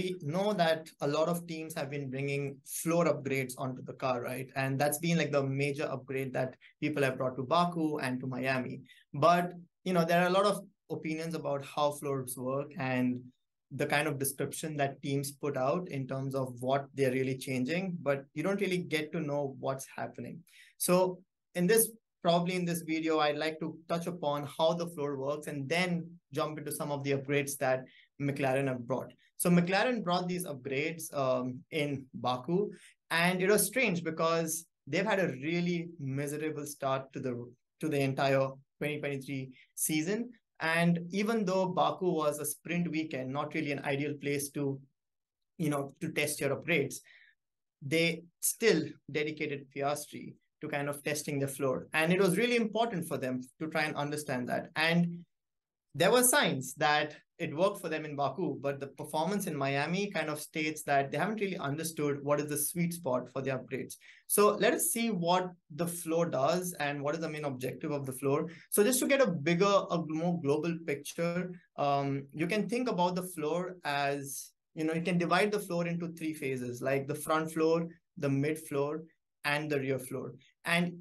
we know that a lot of teams have been bringing floor upgrades onto the car, right? And that's been like the major upgrade that people have brought to Baku and to Miami. But, you know, there are a lot of opinions about how floors work and the kind of description that teams put out in terms of what they're really changing, but you don't really get to know what's happening. So in this, probably in this video, I'd like to touch upon how the floor works and then jump into some of the upgrades that McLaren have brought. So McLaren brought these upgrades in Baku, and it was strange because they've had a really miserable start to the entire 2023 season. And even though Baku was a sprint weekend, not really an ideal place to, you know, to test your upgrades, they still dedicated Piastri to kind of testing the floor. And it was really important for them to try and understand that. And there were signs that it worked for them in Baku, but the performance in Miami kind of states that they haven't really understood what is the sweet spot for the upgrades. So let us see what the floor does and what is the main objective of the floor. So just to get a bigger, a more global picture, you can think about the floor as, you know, you can divide the floor into three phases, like the front floor, the mid floor, and the rear floor. And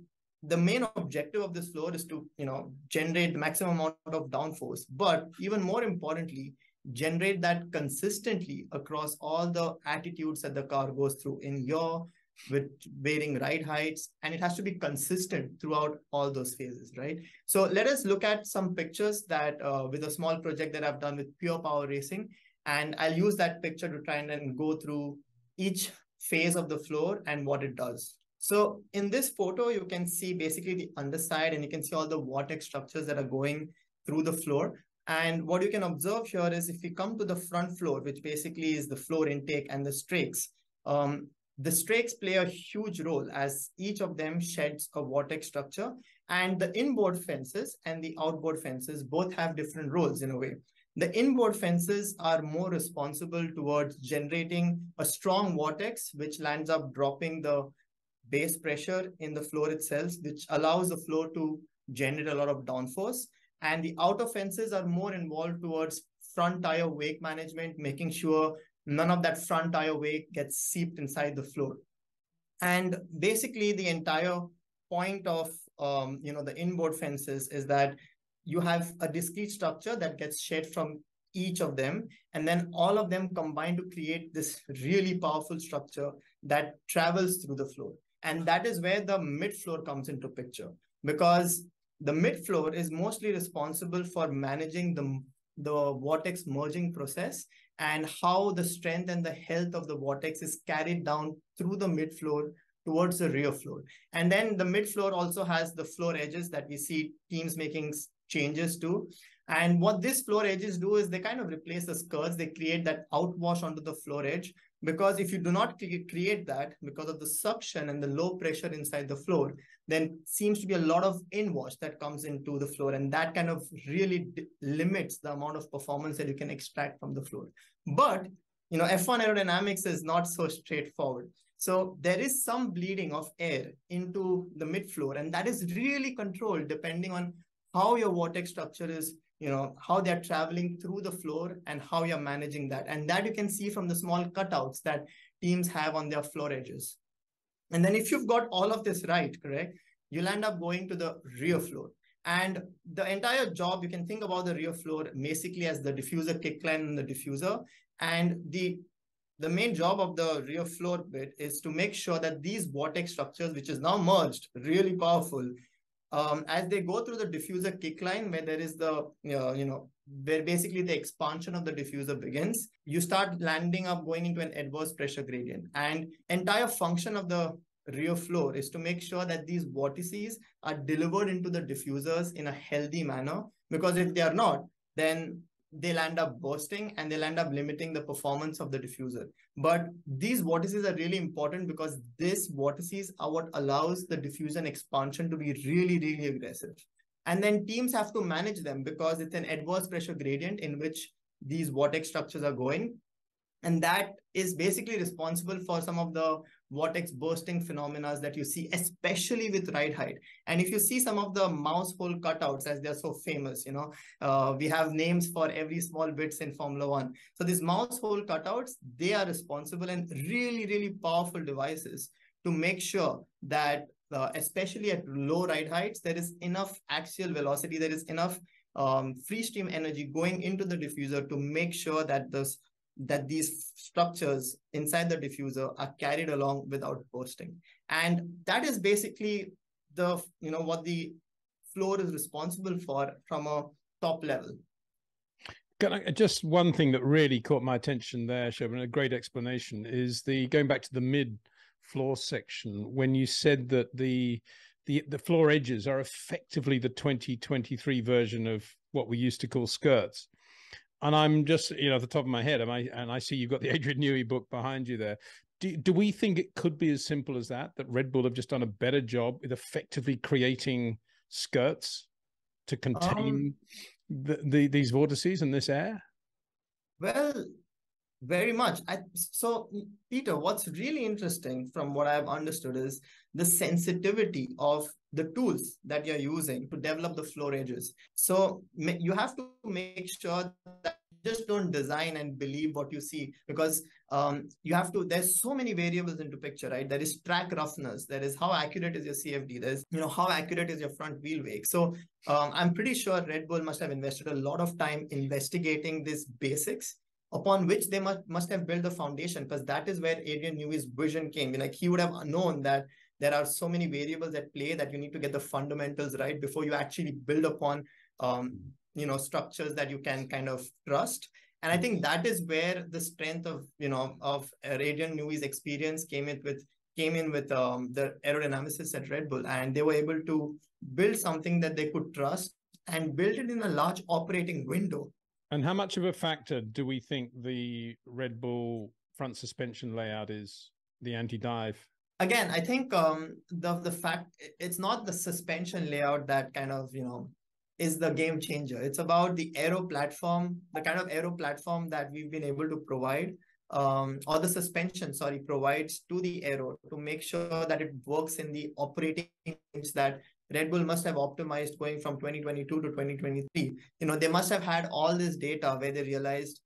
the main objective of this floor is to, you know, generate the maximum amount of downforce, but even more importantly, generate that consistently across all the attitudes that the car goes through in yaw, with varying ride heights, and it has to be consistent throughout all those phases, right? So let us look at some pictures that with a small project that I've done with Pure Power Racing, and I'll use that picture to try and go through each phase of the floor and what it does. So in this photo, you can see basically the underside, and you can see all the vortex structures that are going through the floor. And what you can observe here is if you come to the front floor, which basically is the floor intake and the strakes play a huge role as each of them sheds a vortex structure, and the inboard fences and the outboard fences both have different roles in a way. The inboard fences are more responsible towards generating a strong vortex, which lands up dropping the base pressure in the floor itself, which allows the floor to generate a lot of downforce. And the outer fences are more involved towards front tire wake management, making sure none of that front tire wake gets seeped inside the floor. And basically the entire point of the inboard fences is that you have a discrete structure that gets shed from each of them, and then all of them combine to create this really powerful structure that travels through the floor. And that is where the mid floor comes into picture, because the mid floor is mostly responsible for managing the vortex merging process and how the strength and the health of the vortex is carried down through the mid floor towards the rear floor. And then the mid floor also has the floor edges that we see teams making changes to. And what these floor edges do is they kind of replace the skirts. They create that outwash onto the floor edge, because if you do not create that because of the suction and the low pressure inside the floor, then seems to be a lot of inwash that comes into the floor. And that kind of really limits the amount of performance that you can extract from the floor. But, you know, F1 aerodynamics is not so straightforward. So there is some bleeding of air into the mid floor, and that is really controlled depending on how your vortex structure is, you know, how they're traveling through the floor and how you're managing that. And that you can see from the small cutouts that teams have on their floor edges. And then if you've got all of this right, correct, you'll end up going to the rear floor. And the entire job, you can think about the rear floor basically as the diffuser, kickline, and the diffuser. And the main job of the rear floor bit is to make sure that these vortex structures, which is now merged, really powerful, as they go through the diffuser kickline, where there is the, where basically the expansion of the diffuser begins, you start landing up going into an adverse pressure gradient. And entire function of the rear floor is to make sure that these vortices are delivered into the diffusers in a healthy manner, because if they are not, then they'll end up bursting and they'll end up limiting the performance of the diffuser. But these vortices are really important, because these vortices are what allows the diffusion expansion to be really, really aggressive. And then teams have to manage them, because it's an adverse pressure gradient in which these vortex structures are going. And that is basically responsible for some of the vortex bursting phenomena that you see, especially with ride height. And if you see some of the mouse hole cutouts, as they're so famous, you know, we have names for every small bits in Formula One. So these mouse hole cutouts, they are responsible and really, really powerful devices to make sure that especially at low ride heights, there is enough axial velocity, there is enough free stream energy going into the diffuser to make sure that these structures inside the diffuser are carried along without bursting. And that is basically the, you know, what the floor is responsible for from a top level. Can I, just one thing that really caught my attention there, Shobhan, a great explanation, is the going back to the mid floor section, when you said that the floor edges are effectively the 2023 version of what we used to call skirts. And I'm just, you know, at the top of my head, and I see you've got the Adrian Newey book behind you there. Do we think it could be as simple as that Red Bull have just done a better job with effectively creating skirts to contain these vortices and this air? Well, very much. So, Peter, what's really interesting from what I've understood is the sensitivity of the tools that you're using to develop the floor edges. So you have to make sure that you just don't design and believe what you see, because you have to, there's so many variables into picture, right? There is track roughness, there is how accurate is your CFD, there's, you know, how accurate is your front wheel wake. So I'm pretty sure Red Bull must have invested a lot of time investigating these basics, upon which they must have built the foundation, because that is where Adrian Newey's vision came. Like, he would have known that there are so many variables at play that you need to get the fundamentals right before you actually build upon, you know, structures that you can kind of trust. And I think that is where the strength of, you know, of Adrian Newey's experience came in with the aerodynamicists at Red Bull, and they were able to build something that they could trust and build it in a large operating window. And how much of a factor do we think the Red Bull front suspension layout is, the anti-dive? Again, I think the fact, it's not the suspension layout that kind of, you know, is the game changer. It's about the aero platform, the kind of aero platform that we've been able to provide, or the suspension, sorry, provides to the aero to make sure that it works in the operating range that Red Bull must have optimized going from 2022 to 2023. You know, they must have had all this data where they realized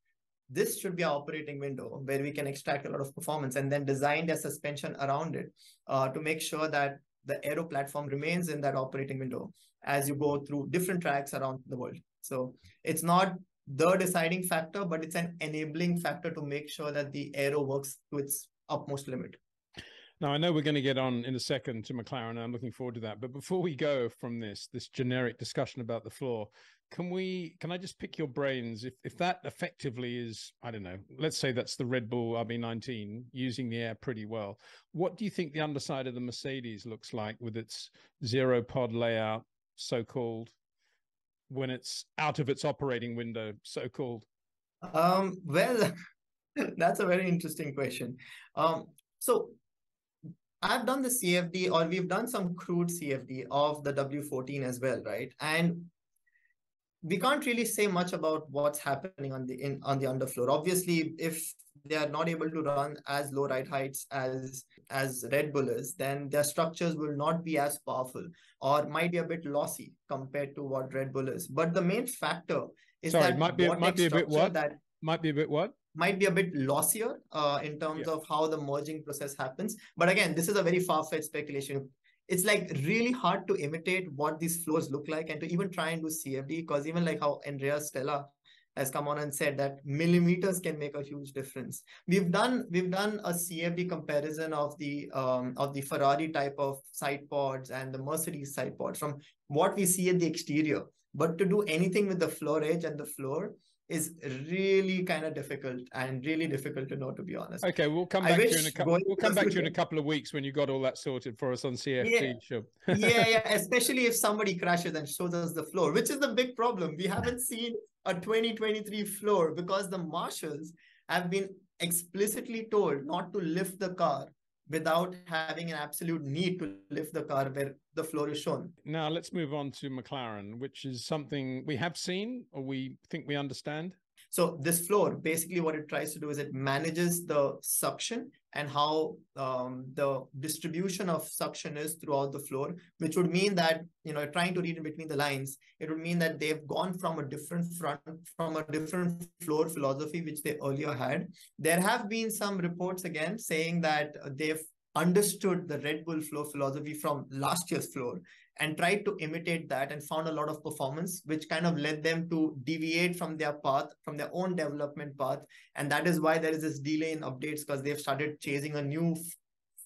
this should be our operating window where we can extract a lot of performance, and then design their suspension around it to make sure that the aero platform remains in that operating window as you go through different tracks around the world. So it's not the deciding factor, but it's an enabling factor to make sure that the aero works to its utmost limit. Now, I know we're going to get on in a second to McLaren, and I'm looking forward to that. But before we go from this generic discussion about the floor, can I just pick your brains? If that effectively is, I don't know, let's say that's the Red Bull RB19 using the air pretty well, what do you think the underside of the Mercedes looks like with its zero pod layout, so-called, when it's out of its operating window, so-called? Well, that's a very interesting question. So I've done the CFD, or we've done some crude CFD of the W14 as well, right? And we can't really say much about what's happening on the underfloor. Obviously, if they are not able to run as low ride heights as Red Bull is, then their structures will not be as powerful or might be a bit lossy compared to what Red Bull is. But the main factor is might be a bit lossier in terms of how the merging process happens. But again, this is a very far-fetched speculation. It's like really hard to imitate what these floors look like and to even try and do CFD, because even like how Andrea Stella has come on and said that millimeters can make a huge difference. We've done a CFD comparison of the Ferrari type of side pods and the Mercedes side pods from what we see at the exterior. But to do anything with the floor edge and the floor is really kind of difficult, and really difficult to know, to be honest. Okay, we'll come back to you in a couple of weeks when you got all that sorted for us on CFD. Yeah, yeah, especially if somebody crashes and shows us the floor, which is the big problem. We haven't seen a 2023 floor because the marshals have been explicitly told not to lift the car without having an absolute need to lift the car where the floor is shown. Now let's move on to McLaren, which is something we have seen, or we think we understand. So this floor, basically what it tries to do is it manages the suction and how the distribution of suction is throughout the floor, which would mean that, you know, trying to read in between the lines, it would mean that they've gone from a different front, from a different floor philosophy, which they earlier had. There have been some reports again saying that they've understood the Red Bull floor philosophy from last year's floor and tried to imitate that and found a lot of performance, which kind of led them to deviate from their path, from their own development path. And that is why there is this delay in updates, because they've started chasing a new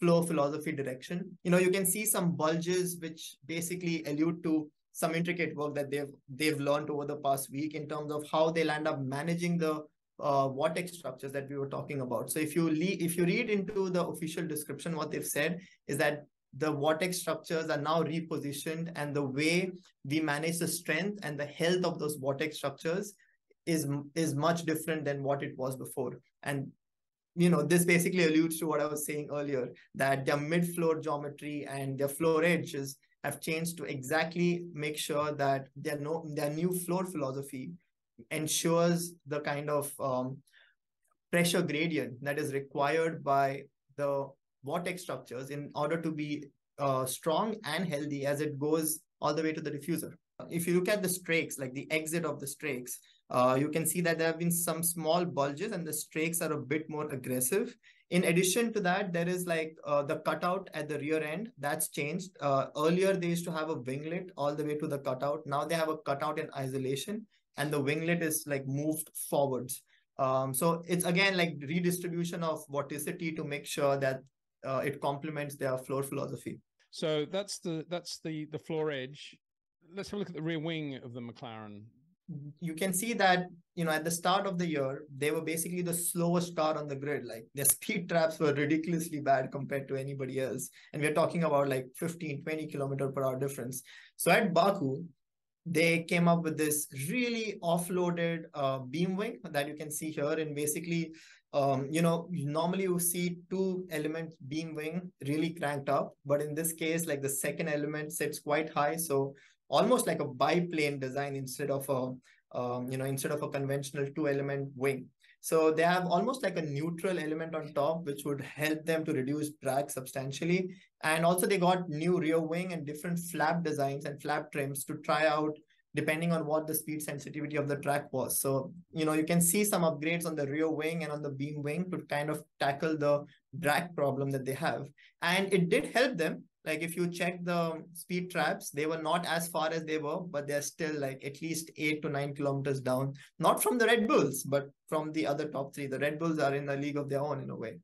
flow philosophy direction. You know, you can see some bulges, which basically allude to some intricate work that they've learned over the past week in terms of how they'll end up managing the vortex structures that we were talking about. So if you read into the official description, what they've said is that the vortex structures are now repositioned, and the way we manage the strength and the health of those vortex structures is much different than what it was before. And you know, this basically alludes to what I was saying earlier, that their mid-floor geometry and their floor edges have changed to exactly make sure that their new floor philosophy ensures the kind of pressure gradient that is required by the vortex structures in order to be strong and healthy as it goes all the way to the diffuser. If you look at the strakes, like the exit of the strakes, you can see that there have been some small bulges and the strakes are a bit more aggressive. In addition to that, there is like the cutout at the rear end that's changed. Earlier, they used to have a winglet all the way to the cutout. Now they have a cutout in isolation, and the winglet is like moved forwards. So it's again like redistribution of vorticity to make sure that it complements their floor philosophy. So that's the floor edge. Let's have a look at the rear wing of the McLaren. You can see that, you know, at the start of the year, they were basically the slowest car on the grid. Like their speed traps were ridiculously bad compared to anybody else. And we're talking about like 15, 20 kilometer per hour difference. So at Baku, they came up with this really offloaded beam wing that you can see here. And basically, you know, normally you see two elements beam wing really cranked up, but in this case, like the second element sits quite high. So almost like a biplane design instead of a, you know, instead of a conventional two element wing. So they have almost like a neutral element on top, which would help them to reduce drag substantially. And also they got new rear wing and different flap designs and flap trims to try out depending on what the speed sensitivity of the track was. So, you know, you can see some upgrades on the rear wing and on the beam wing to kind of tackle the drag problem that they have. And it did help them. Like if you check the speed traps, they were not as far as they were, but they're still like at least 8 to 9 kilometers down, not from the Red Bulls, but from the other top three. The Red Bulls are in a league of their own in a way.